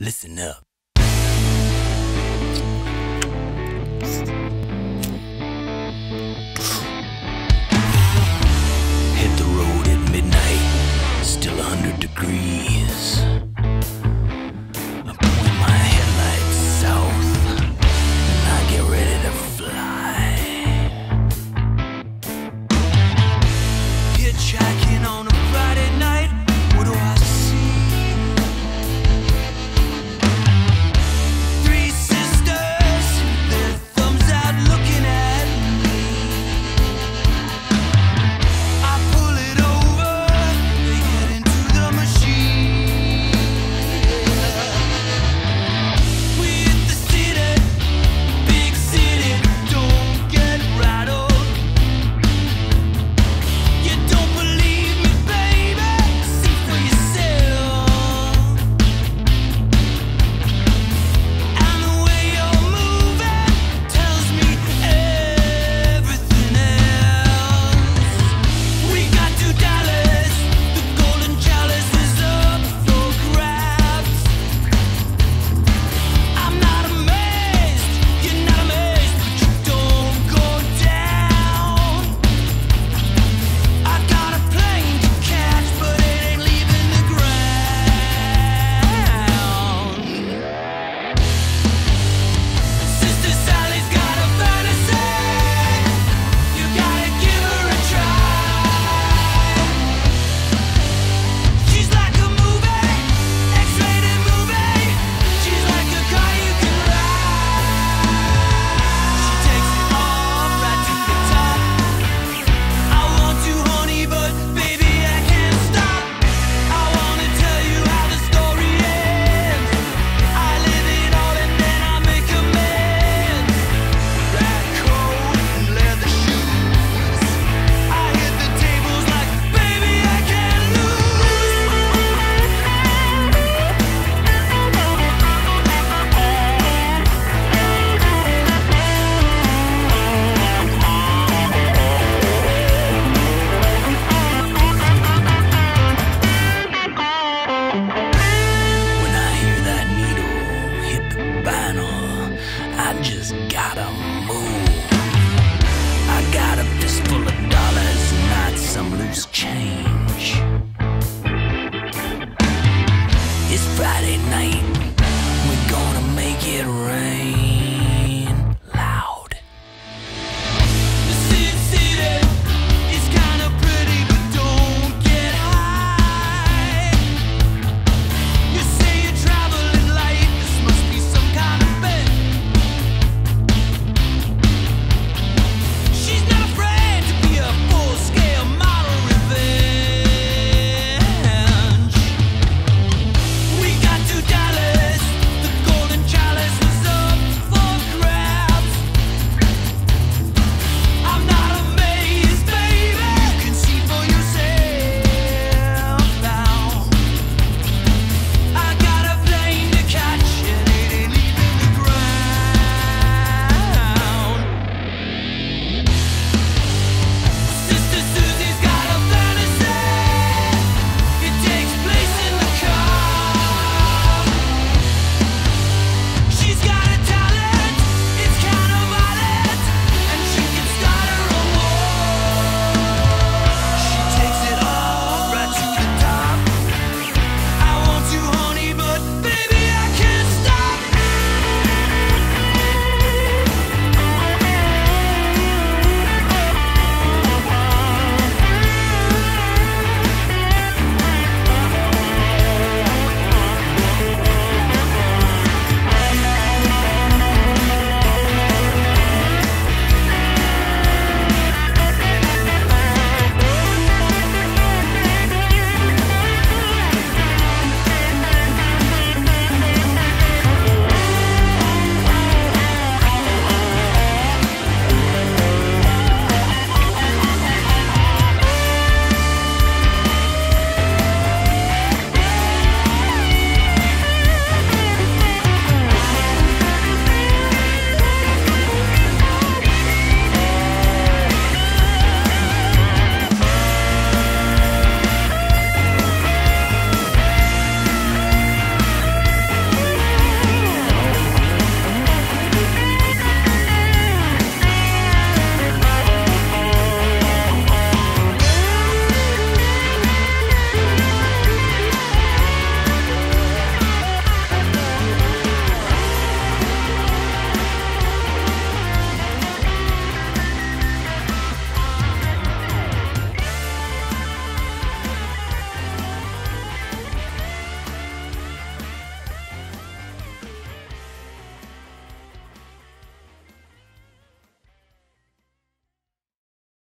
Listen up. Hit the road at midnight, still 100 degrees. I point my headlights south, and I get ready to fly. Hitchhiking on a Friday night, what do I see? Friday night, we're gonna make it rain.